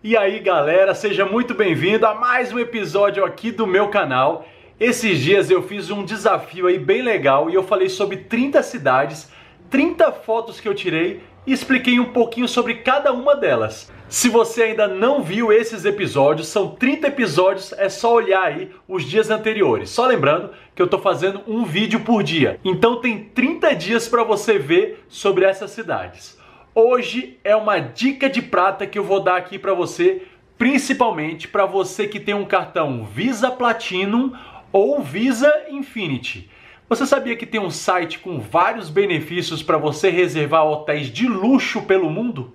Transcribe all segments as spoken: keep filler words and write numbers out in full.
E aí galera, seja muito bem-vindo a mais um episódio aqui do meu canal. Esses dias eu fiz um desafio aí bem legal e eu falei sobre trinta cidades, trinta fotos que eu tirei e expliquei um pouquinho sobre cada uma delas. Se você ainda não viu esses episódios, são trinta episódios, é só olhar aí os dias anteriores. Só lembrando que eu tô fazendo um vídeo por dia, então tem trinta dias para você ver sobre essas cidades. Hoje é uma dica de prata que eu vou dar aqui para você, principalmente para você que tem um cartão Visa Platinum ou Visa Infinite. Você sabia que tem um site com vários benefícios para você reservar hotéis de luxo pelo mundo?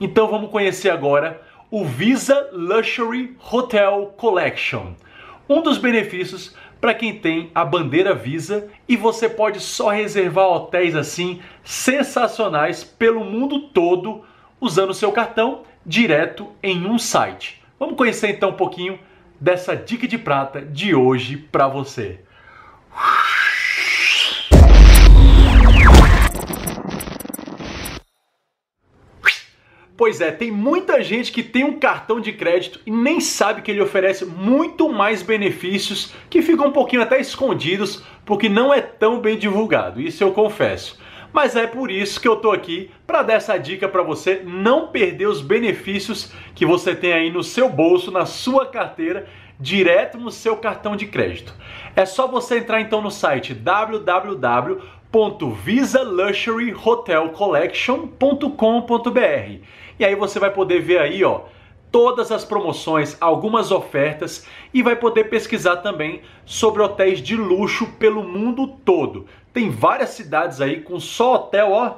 Então vamos conhecer agora o Visa Luxury Hotel Collection. Um dos benefícios para quem tem a bandeira Visa, e você pode só reservar hotéis assim sensacionais pelo mundo todo usando seu cartão direto em um site. Vamos conhecer então um pouquinho dessa dica de prata de hoje para você. Pois é, tem muita gente que tem um cartão de crédito e nem sabe que ele oferece muito mais benefícios que ficam um pouquinho até escondidos porque não é tão bem divulgado, isso eu confesso. Mas é por isso que eu tô aqui para dar essa dica para você não perder os benefícios que você tem aí no seu bolso, na sua carteira, direto no seu cartão de crédito. É só você entrar então no site w w w ponto visa luxury hotel collection ponto com ponto b r e aí você vai poder ver aí, ó, todas as promoções, algumas ofertas, e vai poder pesquisar também sobre hotéis de luxo pelo mundo todo. Tem várias cidades aí com só hotel, ó,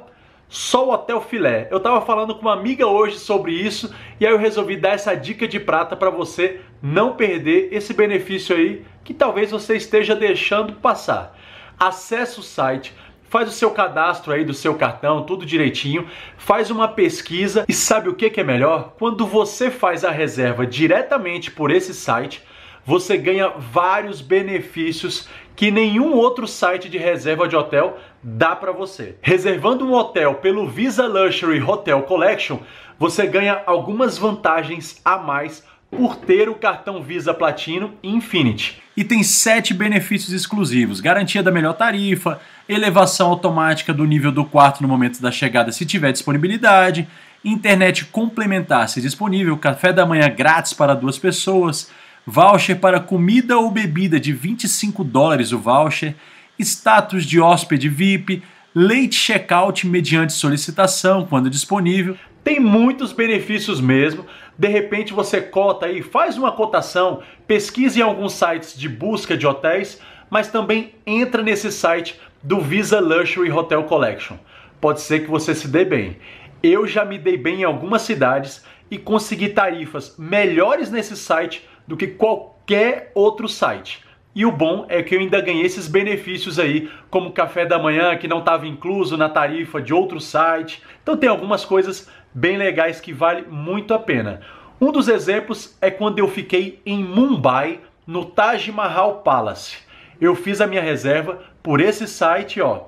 só o hotel filé. Eu tava falando com uma amiga hoje sobre isso e aí eu resolvi dar essa dica de prata para você não perder esse benefício aí que talvez você esteja deixando passar. Acesse o site, faz o seu cadastro aí do seu cartão, tudo direitinho, faz uma pesquisa e sabe o que que é melhor? Quando você faz a reserva diretamente por esse site, você ganha vários benefícios que nenhum outro site de reserva de hotel dá para você. Reservando um hotel pelo Visa Luxury Hotel Collection, você ganha algumas vantagens a mais por ter o cartão Visa Platinum e Infinite. E tem sete benefícios exclusivos: garantia da melhor tarifa, elevação automática do nível do quarto no momento da chegada se tiver disponibilidade, internet complementar se disponível, café da manhã grátis para duas pessoas, voucher para comida ou bebida de vinte e cinco dólares o voucher, status de hóspede V I P, late check-out mediante solicitação quando disponível. Tem muitos benefícios mesmo. De repente você cota aí, faz uma cotação, pesquisa em alguns sites de busca de hotéis, mas também entra nesse site do Visa Luxury Hotel Collection. Pode ser que você se dê bem. Eu já me dei bem em algumas cidades e consegui tarifas melhores nesse site do que qualquer outro site. E o bom é que eu ainda ganhei esses benefícios aí, como café da manhã que não estava incluso na tarifa de outro site. Então tem algumas coisas bem legais que vale muito a pena. Um dos exemplos é quando eu fiquei em Mumbai, no Taj Mahal Palace. Eu fiz a minha reserva por esse site, ó.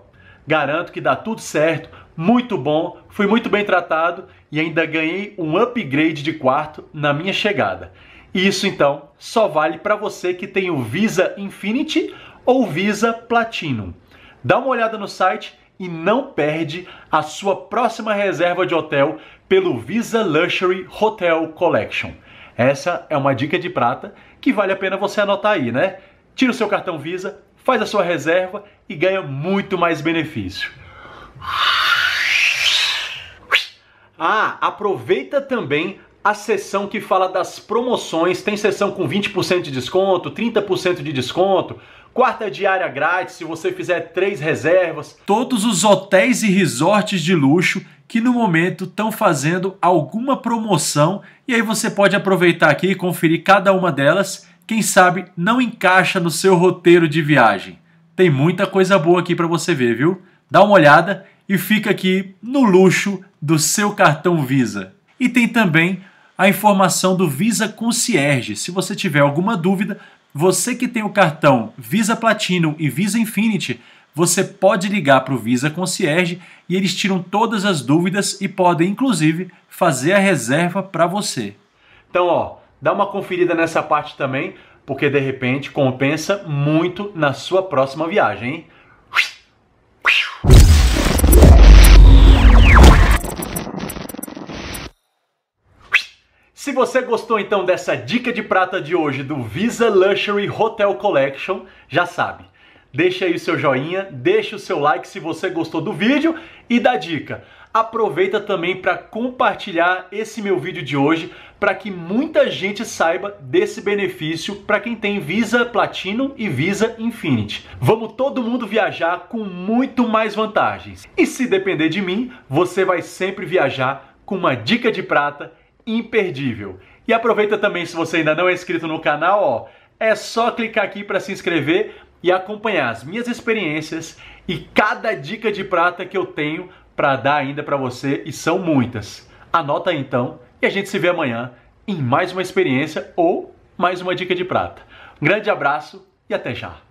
Garanto que dá tudo certo, muito bom, fui muito bem tratado e ainda ganhei um upgrade de quarto na minha chegada. E isso então só vale para você que tem o Visa Infinite ou Visa Platinum. Dá uma olhada no site e não perde a sua próxima reserva de hotel pelo Visa Luxury Hotel Collection. Essa é uma dica de prata que vale a pena você anotar aí, né? Tira o seu cartão Visa, faz a sua reserva e ganha muito mais benefício. Ah, aproveita também a seção que fala das promoções. Tem seção com vinte por cento de desconto, trinta por cento de desconto, quarta diária grátis se você fizer três reservas. Todos os hotéis e resorts de luxo que no momento estão fazendo alguma promoção, e aí você pode aproveitar aqui e conferir cada uma delas. Quem sabe não encaixa no seu roteiro de viagem. Tem muita coisa boa aqui para você ver, viu? Dá uma olhada e fica aqui no luxo do seu cartão Visa. E tem também a informação do Visa Concierge. Se você tiver alguma dúvida, você que tem o cartão Visa Platinum e Visa Infinite, você pode ligar para o Visa Concierge e eles tiram todas as dúvidas e podem, inclusive, fazer a reserva para você. Então, ó, dá uma conferida nessa parte também, porque de repente compensa muito na sua próxima viagem, hein? Se você gostou então dessa dica de prata de hoje do Visa Luxury Hotel Collection, já sabe, deixa aí o seu joinha, deixa o seu like se você gostou do vídeo e da dica. Aproveita também para compartilhar esse meu vídeo de hoje para que muita gente saiba desse benefício para quem tem Visa Platinum e Visa Infinite. Vamos todo mundo viajar com muito mais vantagens. E se depender de mim, você vai sempre viajar com uma dica de prata imperdível. E aproveita também, se você ainda não é inscrito no canal, ó, é só clicar aqui para se inscrever e acompanhar as minhas experiências e cada dica de prata que eu tenho para dar ainda para você, e são muitas. Anota aí então e a gente se vê amanhã em mais uma experiência ou mais uma dica de prata. Um grande abraço e até já!